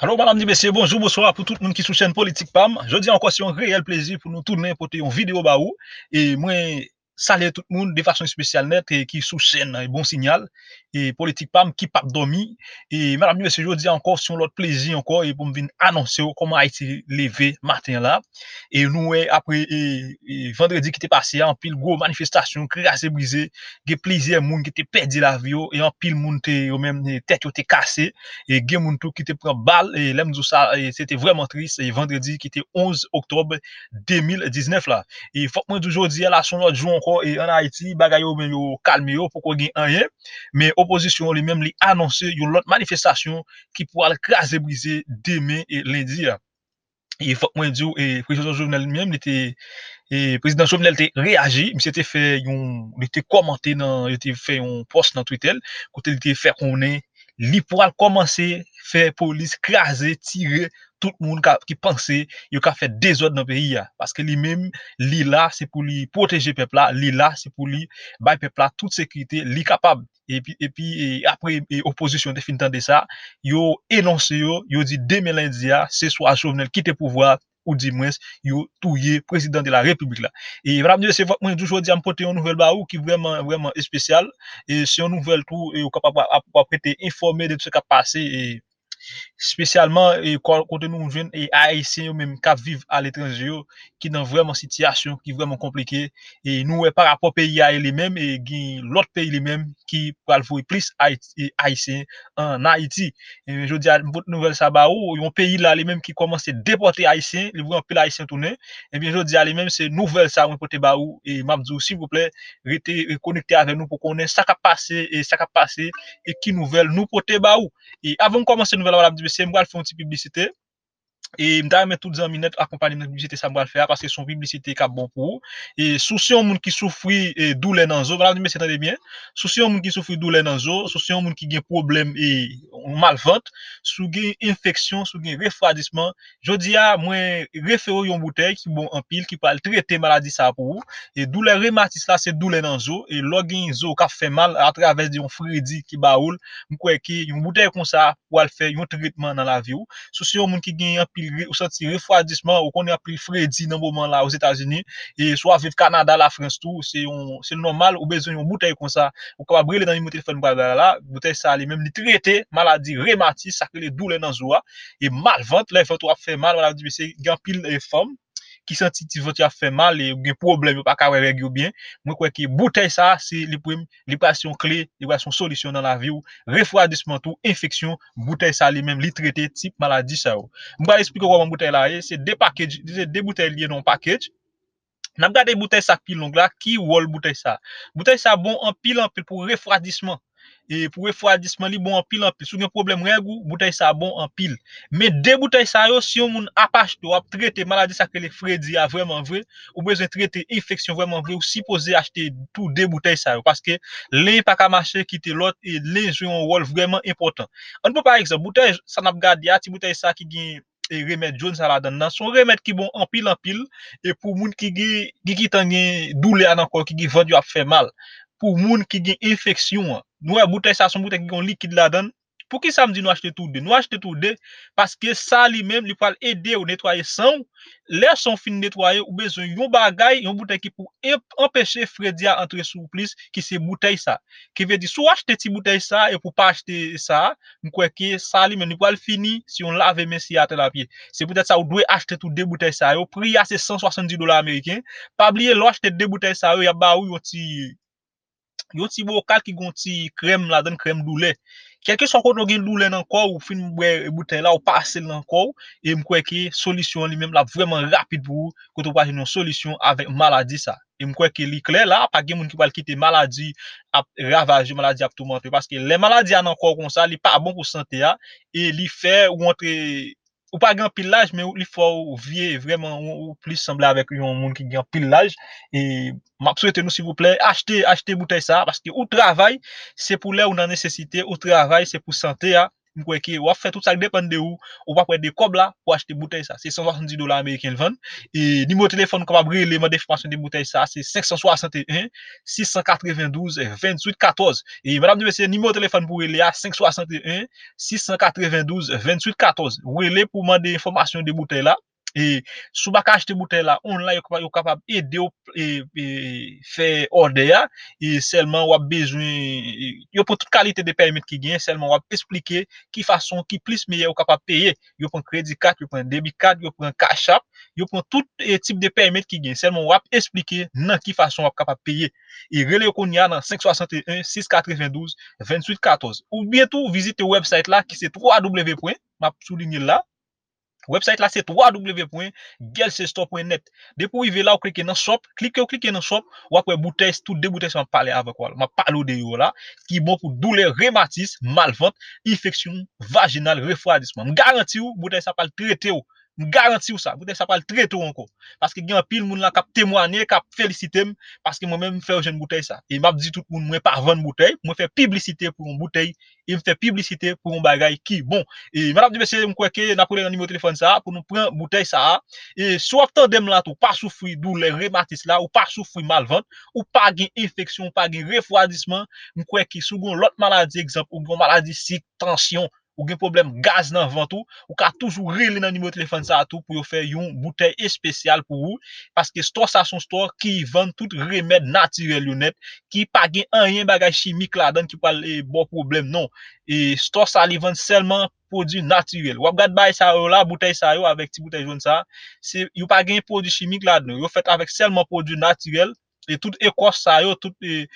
Alors, madame, messieurs, bonjour, bonsoir pour tout le monde qui soutient politique PAM. Je dis encore, c'est un réel plaisir pour nous tourner pour une vidéo baou. Et moi, saluer tout le monde de façon spéciale net et qui soutient un bon signal. Et politique PAM qui pape dormi. Et madame, messieurs, je dis encore, c'est un autre plaisir encore et pour me venir annoncer comment Haiti levé matin là. Et nous, après vendredi qui était passé, en pile gros manifestation, crassé brisé, il y a plusieurs monde qui étaient perdu la vie, et en pile monde qui même tête qui était cassée, et il y a monde qui était pris balle. Et l'aime tout ça, c'était vraiment triste. Et vendredi, qui était 11 octobre 2019 là. Et faut que moi d'aujourd'hui, là, son autre jour encore, et en Haïti, bagayo, mais yo, calme yo, pour qu'on gagne rien. Mais opposition, lui-même, lui annoncer une autre manifestation qui pourra le craser briser demain et lundi là. Et faut que moi d'aujourd'hui, et président Jovenel lui-même, il était, et président Jovenel était réagi, il s'était fait, il était commenté dans, il était fait un post dans Twitter, côté il était fait qu'on est, il pourra commencer faire police craser tirer tout le monde qui pensait il a fait désordre dans le pays parce que lui-même lui là c'est pour lui protéger peuple là, lui là c'est pour lui bail peuple là toute sécurité lui capable. Et puis après opposition de fin de ça yo énoncé yo dit demain lundi c'est soit Jovenel quitter pouvoir ou dimanche yo touyer président de la République là. Et vraiment c'est moi aujourd'hui me porter une nouvelle baou qui vraiment vraiment spéciale et c'est une nouvelle tout et capable d'être informé de ce qui a passé et spécialement quand nous jeunes et haïtiens même qui vivent à l'étranger qui dans vraiment situation qui vraiment compliquée et nous par rapport pays à lui-même et l'autre pays lui-même qui va voir plus haïtiens en Haïti et je dis à votre nouvelle sabaou un pays là lui-même qui commence à déporter haïtiens les vont plus haïtiens tourner et bien je dis à lui-même c'est nouvelle ça pour porter baou et m'abdou s'il vous plaît restez connecté avec nous pour connaître ça qui a passé et ça qui a passé et qui nouvelle nous porter baou et avant de commencer nous voilà, je vais faire une petite publicité. Et je vais tout en minute accompagner notre publicité, ça va le faire parce que son publicité est bon pour vous. Et souci un monde qui souffre et douleur dans zo, voilà, mais c'est très bien. Souci un monde qui souffre douleur dans zo, souci un monde qui a des problèmes et malvente, sous gain infection, sous gain refroidissement. Je dis à moi référer une bouteille qui bon en pile qui parle traiter maladie ça pour vous. Et douleur rhumatisme là c'est douleur dans zo et l'organe zo qui fait mal à travers des fridi qui baoul, on croit que une bouteille comme ça pour le faire un traitement dans la vie ou. Souci un monde qui gagne ou sentir refroidissement ou qu'on est appris Freddy dans moment là aux États-Unis et soit vivre Canada la France tout c'est normal ou besoin une bouteille comme ça ou capable briller dans le téléphone là bouteille ça les même traiter maladie rhumatisme ça que les douleurs dans joie et mal ventre les ventre fait mal on a dit c'est grand pile et forme qui sentit votre a fait mal et un problème pas qu'à régler bien moi crois que bouteille ça c'est les passions clés les passions solutions dans la vie ou refroidissement tout infection bouteille ça les même les traiter type maladie ça moi expliquer comment bouteille là c'est deux packages deux bouteilles liées dans package n'a garder bouteille ça pile long là qui roule bouteille ça bon en pile pour refroidissement. Et pour refroidissement li bon en pile en pile sou gen problème règle bouteille ça bon en pile mais deux bouteilles ça yo si on moun apache to a traiter maladie ça que les Freddy a vraiment vrai ou besoin traiter infection vraiment vrai ou supposé acheter tout deux bouteilles ça parce que l'un pas ka marcher quitter l'autre et l'un joue un rôle vraiment important on peut par exemple bouteille ça n'a gardé a ti bouteille ça qui gen et remède jaune ça là dedans son remède qui bon en pile et pour moun qui tan gen douleur dans corps qui vendu a fait mal pour moun qui gen infection nous bouteille ça son bouteille qui ont liquide là dedans pour qui ça me dit nous acheter tout deux parce que ça lui-même lui peut aider au nettoyer sang les sont fin nettoyer ou besoin yon bagaille yon bouteille qui pour empêcher Fredia entrer sous plus qui c'est bouteille ça qui veut dire soit acheter petite bouteille ça et pour pas acheter ça nous croit que ça lui-même lui peut fini si on lave mais si à la pied c'est peut-être ça ou doit acheter tout deux bouteilles ça au prix à c'est $170 américains pas oublier l'acheter deux bouteilles ça y a ba ou yon ti bocal qui gonti crème la donne crème douleur quelque soit qu'on gagne douleur encore ou fin bouteille là ou passer encore et me croit que solution lui même là vraiment rapide pour quand on pas une solution avec maladie ça et me croit que li clair là pas gagne monde qui va quitter maladie à ravager maladie à tout monter parce que les maladies encore comme ça li pas bon pour santé et li fait ou entrer ou pas grand pilage mais il faut vieux vraiment ou plus sembler avec un monde qui grand pilage et m'a souhaité nous s'il vous plaît acheter bouteille ça parce que au travail c'est pour l'air ou dans nécessité au travail c'est pour santé m'croit que ou a fait tout ça dépend de où ou pas prendre des cob là pour acheter bouteille ça c'est $170 américain le vend et numéro téléphone capable reler demander information de bouteille ça c'est 561 692 28 14 et madame monsieur numéro téléphone pour reler à 561 692 28 14 reler pour demander information de bouteille là et sous ba acheter bouteille là on là yo capable aider et faire order et seulement on a besoin yo pour toute qualité de permis qui gagne seulement on va expliquer qui façon qui plus meilleur capable payer yo prend crédit card yo prend débit card yo prend cash app yo prend tout type de permis qui gagne seulement on va expliquer nan qui façon on capable payer et relé konya dans 561 692 28 14 ou bien tout visiter website là qui c'est www. m'a souligner là website là c'est www.gelcestore.net. Depuis arriver là, vous cliquez dans shop, cliquez dans shop, ou après bouteille, toutes deux bouteilles sont parler avec quoi. M'a parlé de yo là, qui bon pour douleur rhumatisme, malvente, infection vaginale, refroidissement. M'garantis ou bouteille ça parle traiter ou. M'garantis ou ça, bouteille ça parle traiter encore. Parce que gen pile moun là qui témoigner, qui féliciter parce que moi-même faire jeune bouteille ça. Et m'a dit tout le monde moi pas vendre bouteille, moi faire publicité pour une bouteille. Il me fait publicité pour un bagage qui bon et madame du monsieur me croit que n'a prendre numéro téléphone ça pour nous prendre bouteille ça et soit tandem là tout pas souffrir douleur rhumatisme là ou pas souffrir mal ventre ou pas gain infection pas gain refroidissement me croit que sous gon l'autre maladie exemple ou gon maladie si tension ou gen problème gaz dans ventre ou ka toujours reler dans numéro téléphone ça tout pour faire une bouteille spéciale pour vous parce que store ça son store qui vend tout remède naturel honnête qui pas gain rien bagage chimique là-dedans qui pas bon problème non et store ça li vend seulement produit naturel. Ou regarde bail ça là bouteille ça yo avec petit bouteille jaune ça c'est yo pas gain produit chimique là-dedans yo fait avec seulement produit naturel et tout écorce ça yo tout et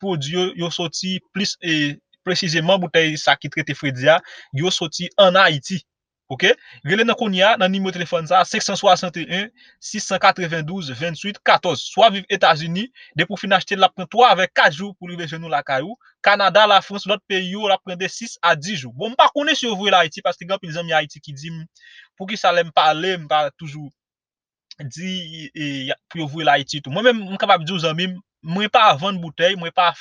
produit yo sorti plus et précisément bouteille ça qui traite Fredia yo sorti en Haïti. OK, relé nan konya nan numéro téléphone ça 561 692 28 14 soit vive États-Unis depuis fin acheter la prend 3 avec 4 jours pour arriver chez nous la Kayou Canada la France l'autre pays yo la prend de 6 à 10 jours. Bon pas connait sur vous Haïti parce que grand pile zami Haïti qui dit pour qui ça l'aime parler me pas toujours dit et pour vous Haïti tout. Moi même capable dire zami moi pas vendre bouteille moi pas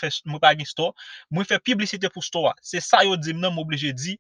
store moi faire publicité pour store c'est ça yo dit non m'obligé dit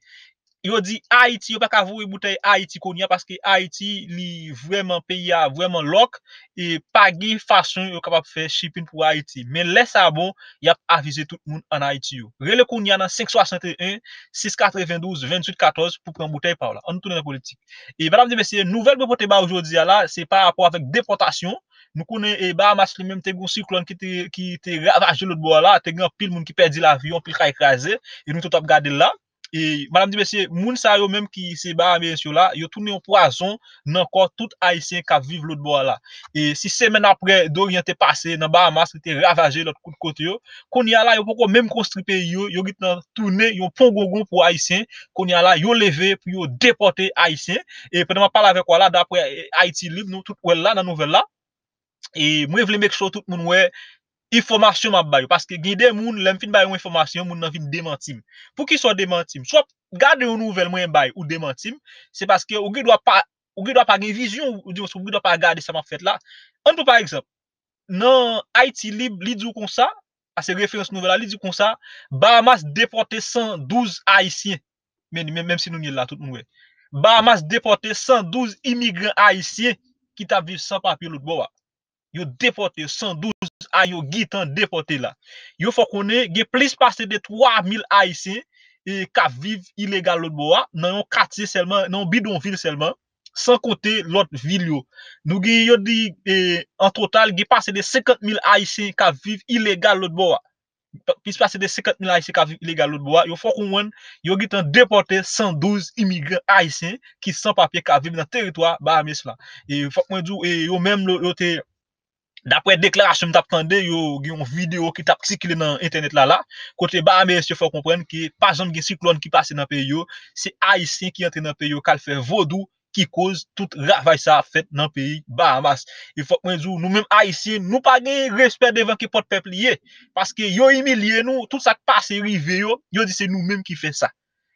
yo dit Haïti yo pas ka vouer bouteille Haïti konya parce que Haïti li vraiment pays a vraiment loc et pas gen façon yo capable faire shipping pour Haïti mais laisse ça bon y a aviser tout le monde en Haïti yo relé konya dans 561 692 28 14 pour prendre bouteille par là on tourne la politique et madame monsieur nouvelle beauté ba aujourd'hui là c'est par rapport avec déportation. Nous connaissons Bahamas lui même te gon cyclone qui te ravage l'autre bord là te grand pile monde qui perdit la vie on pile ka écraser et nous tout a regarder là et madame dit monsieur moun sa yo même qui c'est Bahamas bien sûr là yo tourner en poison dans corps tout haïtien qui vivent l'autre bord là et si semaine après Dorian te passé dans Bahamas te ravagé l'autre côté yo konya là yo poko même construit pays yo git nan tourner yo pont gogon pour haïtien konya là yo levé pour yo déporter haïtien et pendant m'a parler avec quoi là d'après Haiti Lib nous tout wel là dans nouvelle là. Et moi vle make sure tout moun wè information m'a ba yo parce que gen des moun lèm fin ba yo information moun nan vin démentim. Pour qui soit démentim, soit garder une nouvelle moi ba ou démentim, c'est parce que ou gen doit pas gen vision ou gen doit pas garder ça m'a fait là. On peut par exemple non Haiti Lib li dou comme ça, à ces références nouvelles là li dou comme ça, Bahamas déporté 112 haïtiens. Mais même si nous n'y là tout moun wè. Bahamas déporté 112 immigrants haïtiens qui t'a vivre sans papier l'autre bord. Yo déporté 112 a yo gitan déporté là. Yo faut connait gen plus passé de 3000 haïtiens et ka vivent illégal l'autre bois dans un quartier seulement, dans bidonville seulement, sans compter l'autre ville yo. Nous gen yo di en total gen passé de 50,000 haïtiens ka vivent illégal l'autre bois. Plus passé de 50,000 haïtiens ka vivent illégal l'autre bois, yo faut qu'on yo gitan déporté 112 immigrants haïtiens qui sans papier ka vivent dans territoire Bahamas là. Et faut qu'on dou et yo même l'autre d'après déclaration t'a attendé yo une vidéo qui t'a circulé dans internet là côté Bahamas il faut comprendre que pas jamais un cyclone qui passe dans pays yo c'est haïtien qui entre dans pays yo qui fait vaudou qui cause tout ravage ça fait dans pays Bahamas. Il faut que nous même haïtiens nous pas gain respect devant qui porte peuple lié parce que yo humilié nous tout ça qui passe rivé yo dit c'est nous même qui fait ça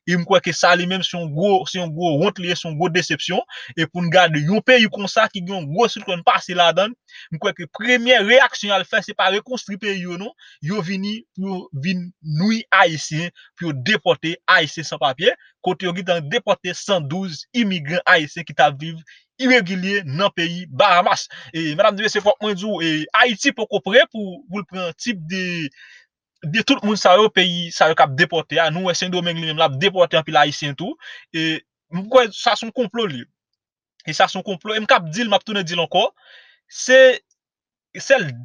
il me croit que ça lui-même c'est un gros honte lié, c'est un gros déception. Et pour nous garder un pays comme ça qui a un gros truc qu'on passe là-dedans, me croit que première réaction à le faire c'est pas reconstruire pays non, yo vini pour nuire haïtien, pour déporter haïtien sans papier, côté yo gitan déporter 112 immigrants haïtiens qui t'a vivre irrégulier dans pays Bahamas. Et madame de c'est faut moi dire et Haïti pour prêt pour prendre type de tout le monde ça au pays ça yo cap déporter à nous Saint-Domingue lui-même l'a déporter en pile haïtien tout et pourquoi ça son complot lui et ça son complot et me cap dire m'a tourner dire encore c'est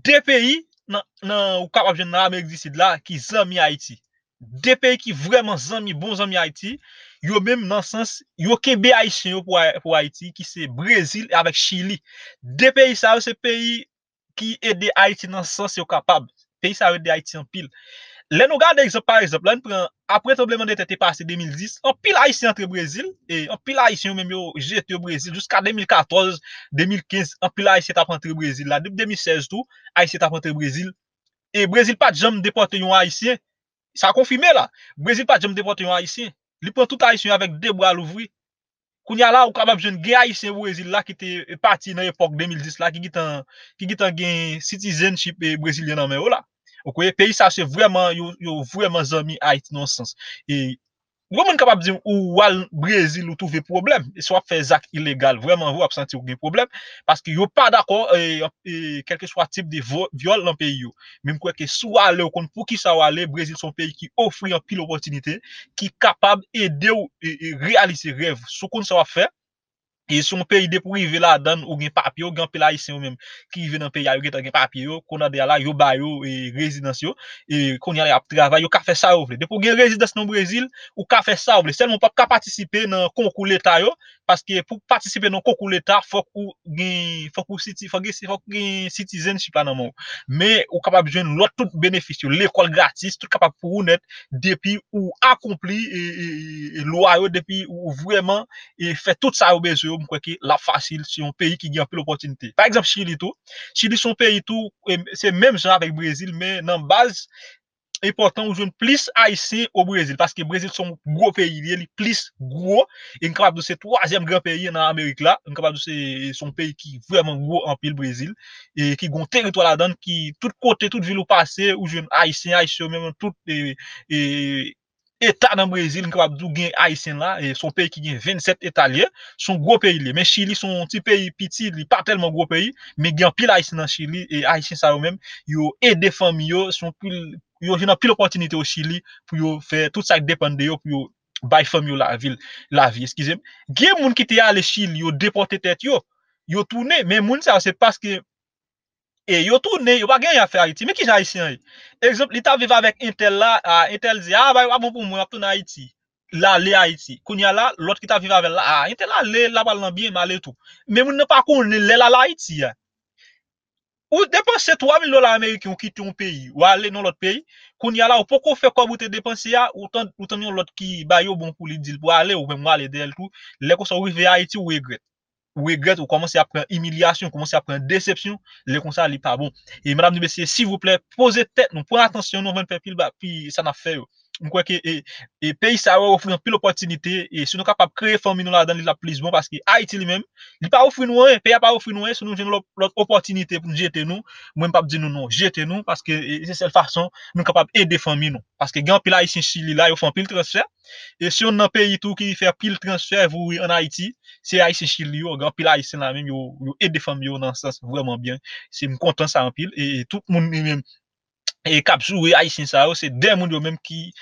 deux pays dans ou capable dans Amérique du Sud là qui zami Haïti deux pays qui vraiment zami bons amis Haïti yo même dans sens yo kembe haïtien yo pour Haïti qui c'est Brésil avec Chili deux pays ça c'est pays qui aide Haïti dans sens yo capable pays ça aide Haïti en pile. Là nous garde exemple par exemple, là nous prend après tremblement de terre passé 2010, en pile haïtien entre Brésil et en pile haïtien même yo jeté au Brésil jusqu'à 2014, 2015, en pile haïtien t'a rentré Brésil là depuis 2016 tout, haïtien t'a rentré Brésil et Brésil pas jamais déporter un haïtien. Ça confirmé là. Brésil pas jamais déporter un haïtien. Il prend tout haïtien avec deux bras l'ouvri. Kounya là ou capable jeune gay haïtien Brésil là qui était parti dans l'époque 2010 là qui gitan gain citizenship brésilien en main là. OK, pays ça c'est vraiment yo vraiment zami Haïti non sens. Et vous capable dire ou al Brésil ou trouver problème et soit faire zac illégal vraiment vous absenti ou gain problème parce que yo pas d'accord et quelque soit type de viol dans pays yo. Même quoi que soit aller ou pour qui ça aller Brésil son pays qui offre en pile opportunité qui capable aider ou réaliser rêve. Sou kon ça va faire et son pays de privé là donne ou gen papier ou gen haïtien ou même qui vient dans pays yo gen papier yo qu'on a là yo ba yo et résidence yo et qu'on y a travail yo ka fait ça ou vle de pour gen résidence non Brésil ou ka fait ça ou vle seulement pas participer dans concours l'état yo parce que pour participer dans concours l'état faut que citizenship là non mais ou capable joindre l'autre tout bénéfice l'école gratis tout capable pour net depuis ou accompli et loi yo depuis ou vraiment et fait tout ça ou besoin pourquoi que la facile c'est un pays qui gagne plus l'opportunité par exemple Chili son pays tout c'est même genre avec Brésil mais dans base important ou jeune plus haïtien au Brésil parce que Brésil son gros pays il est plus gros et capable de c'est troisième grand pays en Amérique là capable de c'est son pays qui vraiment gros en pile Brésil et qui gon territoire là-dedans qui tout côté toute ville où passer ou jeune haïtien même tout et État dans Brésil, nous capable d'ou gain haïtien là et son pays qui gagne 27 Italiens, son gros pays là. Mais Chili son petit pays petit, il pas tellement gros pays, mais gagne pile haïtien dans Chili et haïtien ça eux même, yo aider famille yo, son pile yo gen pile opportunité au Chili pour yo faire tout ça dépend de yo pour yo bay famille la vie, excusez-moi. Gen moun qui était allé Chili, yo déporté tête yo tourné, mais moun ça c'est parce que et yo tourné, yo pas gagner affaire Haïti, mais qui est haïtien. Exemple, il t'a vivre avec Intel là, Intel dit bah bon pour moi retourner Haïti. Là les Haïti. Kounya là, l'autre qui t'a vivre avec là, Intel là la parlant bien mal tout. Mais moun n'a pas connait là Haïti. Ou dépenser $3,000 américains ou quitter un pays ou aller dans l'autre pays, kounya là ou pourquoi faire comme te dépenser là ou tant l'autre qui ba yo bon pour lui dire pour aller ou même aller d'elle tout, les qu'on sont arrivé Haïti ou regrette. Ou commencer à prendre humiliation, commencer à prendre déception, les conseils n'est pas bon. Et madame de messieurs, s'il vous plaît, posez tête, nous prenons attention, nous venons faire pile, puis ça n'a fait. Nous croyons que pays ça offre une pile opportunité, et si nous sommes capables de créer famille nous là-dedans, la plus bon, parce que Haïti lui-même, il pas offrir nous, pays pas offrir nous, si nous avons l'autre opportunité pour nous jeter nous, moi-même pas dire nous non, jeter nous, parce que c'est cette façon, nous sommes capables d'aider famille nous. Parce que grand pile haïtien Chili là, ils font pile transfert. Et si on a un pays tout qui fait pile transfert vous en Haïti, c'est Haïti Chili yo, grand pile Haïti là même yo aide des familles dans ce sens vraiment bien. C'est content ça en pile et tout le monde même et cap jouer haïtien ça c'est des monde yo même qui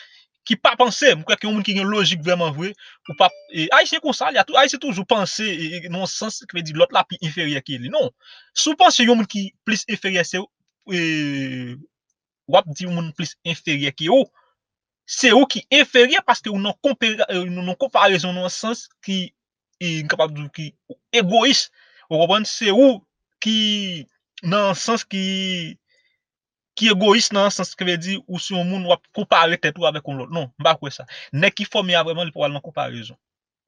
pas penser, moi crois que monde qui une logique vraiment vrai ou pas et haïtien comme ça, il y a tout haïtien toujours penser non sens qui veut dire l'autre là plus inférieur que lui. Non. Sous penser yo monde qui plus inférieur c'est ou dit monde plus inférieur que ou c'est eux qui inférieur parce que nous non comparaison dans sens qui est incapable qui égoïste vous comprenez c'est eux qui dans sens qui égoïste dans sens que veut dire ou si on monde va comparer tête avec l'autre non pas quoi ça n'est qui forme vraiment il pour aller en comparaison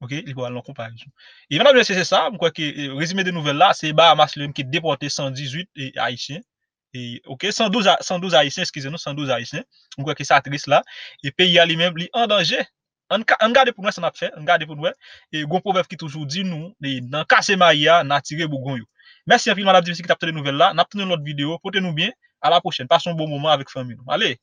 OK il pour aller en comparaison et maintenant c'est ça je crois que résumé de nouvelles là c'est Bahamas qui déporté 118 haïtiens et OK 112 haïtiens excusez-nous 112 haïtiens on croit que ça triste là et pays lui-même li en danger On garde pour nous ça n'a fait, on garde pour nous et gon proverbe qui toujours dit nous dans casser maïa n'a tiré bougon yo. Merci infiniment la dit qui t'a tenu nouvelle là, n'a tenu l'autre vidéo, portez-nous bien, à la prochaine, passons un bon moment avec famille. Allez.